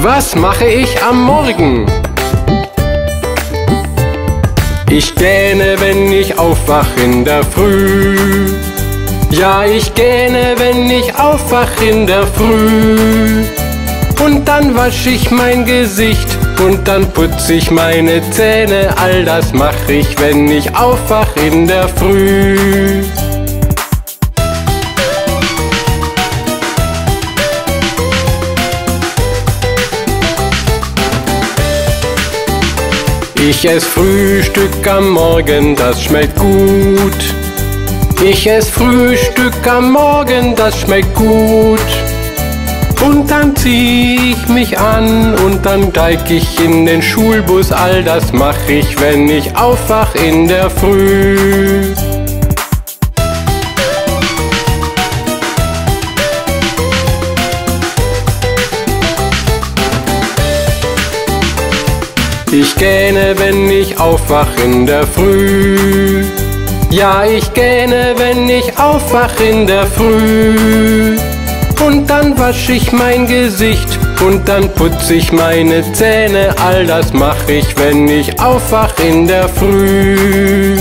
Was mache ich am Morgen? Ich gähne, wenn ich aufwach in der Früh. Ja, ich gähne, wenn ich aufwach in der Früh. Und dann wasch ich mein Gesicht und dann putz ich meine Zähne. All das mach ich, wenn ich aufwach in der Früh. Ich ess Frühstück am Morgen, das schmeckt gut. Ich ess Frühstück am Morgen, das schmeckt gut. Und dann zieh ich mich an und dann steig ich in den Schulbus. All das mach ich, wenn ich aufwach in der Früh. Ich gähne, wenn ich aufwach in der Früh. Ja, ich gähne, wenn ich aufwach in der Früh. Und dann wasch ich mein Gesicht und dann putz ich meine Zähne. All das mach ich, wenn ich aufwach in der Früh.